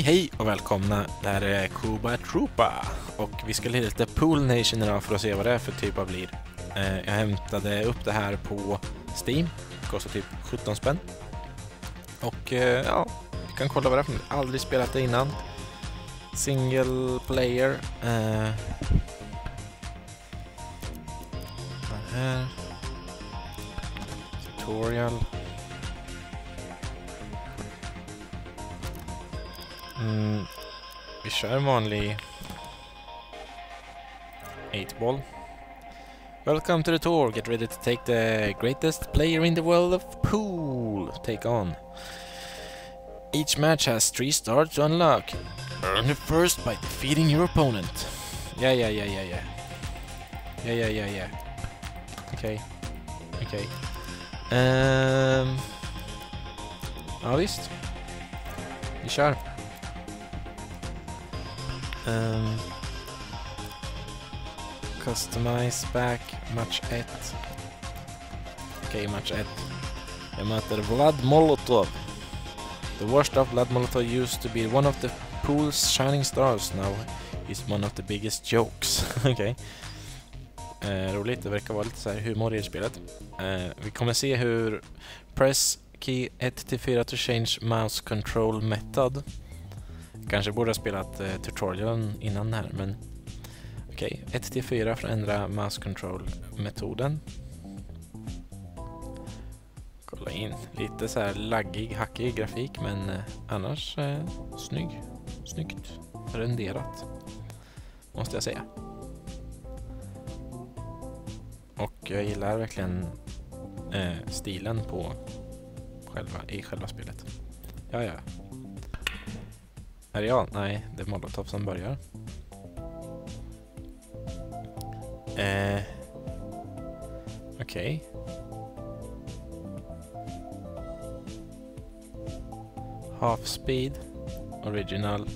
Hej och välkomna, det här är MrKoobaTroopa och vi ska lira lite poolnation idag för att se vad det är för typ av lir. Jag hämtade upp det här på Steam, det kostar typ 17 spänn. Och ja, vi kan kolla vad det är för något. Aldrig spelat det innan. Single player. Den här. Tutorial. Vi kör en vanlig 8-ball. Welcome to the tour. Get ready to take the greatest player in the world of pool. Take on. Each match has 3 stars to unlock. Earn the first by defeating your opponent. Yeah. Okay. Ja visst. Vi kör. Customize back match 1. Okej, match 1. Jag möter Vlad Molotov. The worst of Vlad Molotov used to be one of the pool's shining stars. Now he's one of the biggest jokes. Okej. Roligt, det verkar vara lite så här humor i spelet. Vi kommer se hur press key 1-4 to change mouse control method. Kanske borde ha spelat tutorialen innan här, men okej. 1-4 för att ändra mouse control-metoden. Kolla in. Lite så här laggig, hackig grafik, men annars snyggt renderat, måste jag säga. Och jag gillar verkligen stilen på själva spelet. Ja. Är jag? Nej, det är Molotov som börjar. Okej. Half speed. Original.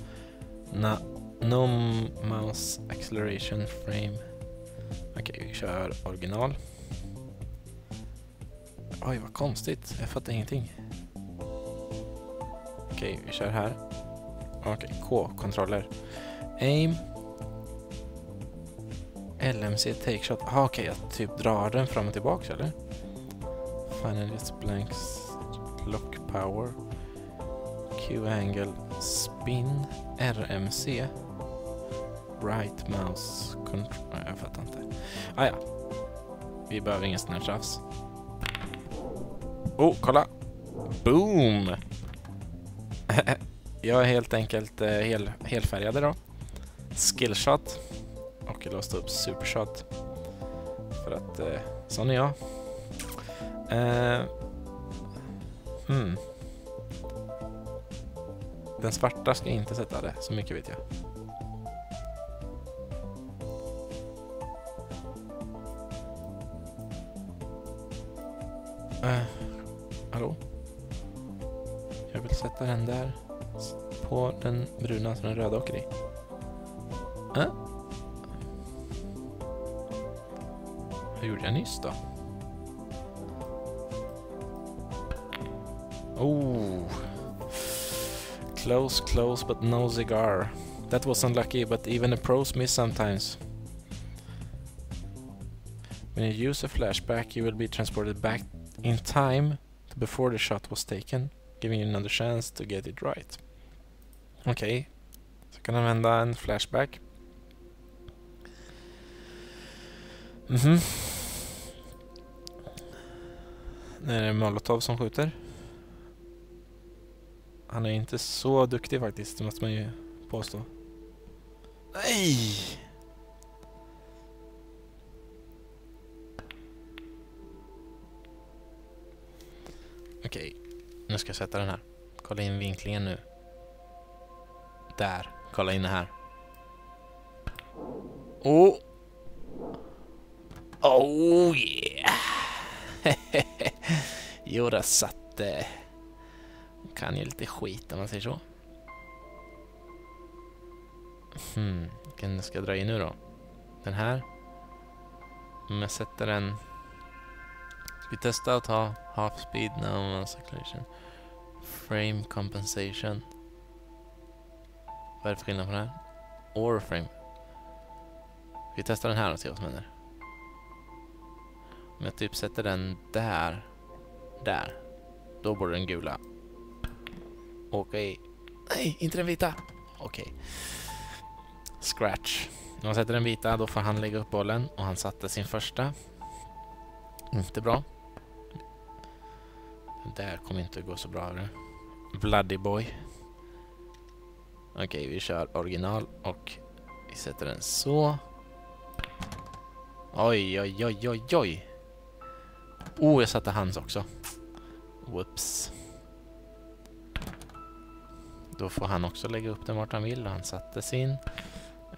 No mouse acceleration frame. Okej, vi kör original. Oj, vad konstigt. Jag fattar ingenting. Okej, vi kör här. Okej, K-kontroller. Aim. LMC take shot. Okej, jag typ drar den fram och tillbaka, eller? Finalist blanks. Lock power. Q-angle. Spin. RMC. Right mouse. Control. Jag fattar inte. Ja. Vi behöver ingen snärtravs. Oh, kolla. Boom! Jag är helt enkelt helfärgade då. Skillshot. Och jag låste upp supershot. För att sån är jag. Den svarta ska inte sätta det. Så mycket vet jag. Hallå? Jag vill sätta den där. På den bruna som den röda åker i. Hur gjorde jag nyss då? Oh. Close but no cigar. That was unlucky, but even the pros miss sometimes. When you use a flashback you will be transported back in time to before the shot was taken, giving you another chance to get it right. Okej, så kan jag använda en flashback. Nu är det Molotov som skjuter. Han är inte så duktig faktiskt, det måste man ju påstå. Nej! Okej, nu ska jag sätta den här. Kolla in vinklingen nu. Där, kolla in här. Oh yeah. Jo, där satt det. Kan ju lite skit om man säger så. Vilken ska jag dra in nu då? Den här. Om jag sätter den. Ska vi testa att ta half speed now, acceleration. Frame compensation. Vad är det för skillnad på den här? Oriframe. Vi testar den här och ser vad som händer. Om jag typ sätter den där. Där. Då borde den gula. Okej. Nej, inte den vita. Okej. Scratch. När han sätter den vita då får han lägga upp bollen. Och han satte sin första. Inte bra. Det där kommer inte att gå så bra. Bloody boy. Okej, vi kör original. Och vi sätter den så. Oj, oj, oj, oj, oj. Oh, jag satte hans också. Whoops. Då får han också lägga upp den vart han vill. Och han satte sin.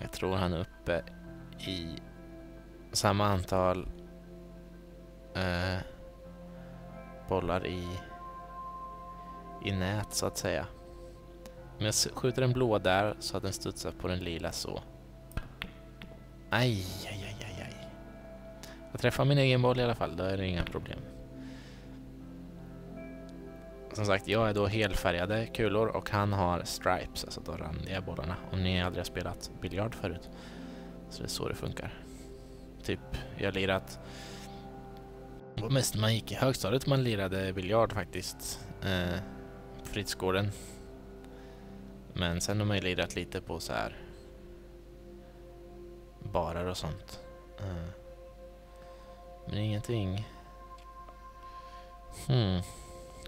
Jag tror han är uppe i samma antal bollar i nät så att säga. Men jag skjuter den blå där så att den studsar på den lila så. Aj, aj, aj, aj, aj. Jag träffar min egen boll i alla fall, då är det inga problem. Som sagt, jag är då helfärgade kulor och han har stripes, alltså de randiga bollarna. Om ni aldrig har spelat biljard förut. Så det är så det funkar. Typ, jag lirat... Mest man gick i högstadiet man lirade biljard faktiskt. På fritidsgården. Men sen har man ju lirat lite på så här... barar och sånt. Men ingenting...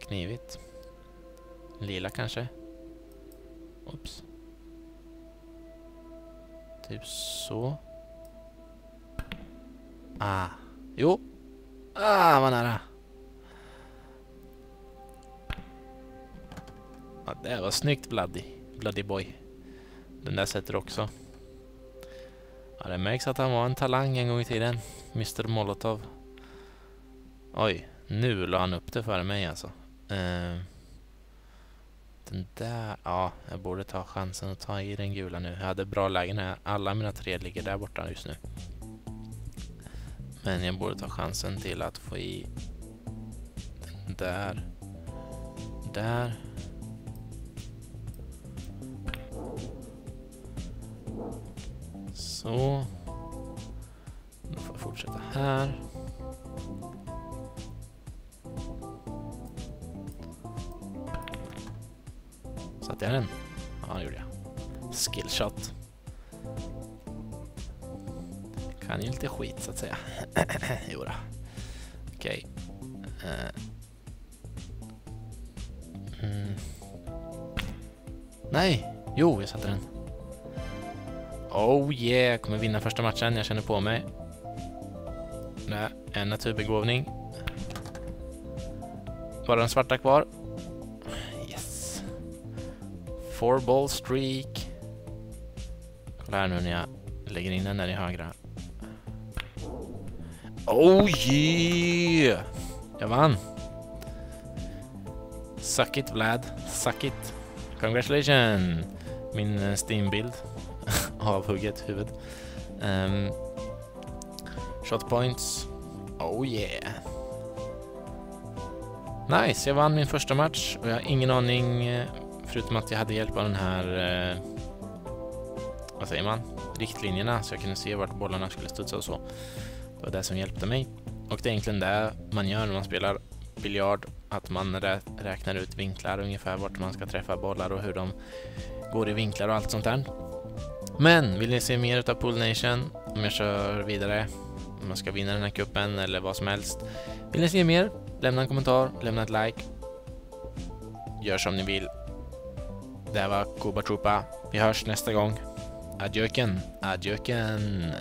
Knivigt. Lila kanske. Oops. Typ så. Ah. Jo. Ah, vad nära. Ja, det var snyggt, Bloody. Bloody boy. Den där sätter också. Ja, det märks att han var en talang en gång i tiden. Mr. Molotov. Oj, nu la han upp det för mig alltså. Den där, ja, jag borde ta chansen att ta i den gula nu. Jag hade bra lägen här, alla mina tre ligger där borta just nu. Men jag borde ta chansen till att få i den där. Där. Så. Nu får jag fortsätta här. Det är den. Ja, det gjorde jag. Skillshot. Kan ju lite skit så att säga. Jo då. Okej. Nej. Jo, jag satte den. Oh yeah. Kommer vinna första matchen. Jag känner på mig. Nej, en naturbegåvning. Bara den svarta kvar. 4-ball streak. Kolla här nu när jag lägger in den där i högra. Oh yeah! Jag vann. Suck it, Vlad. Suck it. Congratulations! Min Steam-bild av hugget huvud. Shot points. Oh yeah! Nice, jag vann min första match. Och jag har ingen aning... Förutom att jag hade hjälp av den här, vad säger man, riktlinjerna så jag kunde se vart bollarna skulle studsa och så. Det var det som hjälpte mig. Och det är egentligen det man gör när man spelar biljard, att man räknar ut vinklar ungefär vart man ska träffa bollar och hur de går i vinklar och allt sånt där. Men vill ni se mer utav poolnation, om jag kör vidare, om jag ska vinna den här kuppen eller vad som helst. Vill ni se mer, lämna en kommentar, lämna ett like. Gör som ni vill. Det här var MrKoobaTroopa. Vi hörs nästa gång. Adjöken. Adjöken.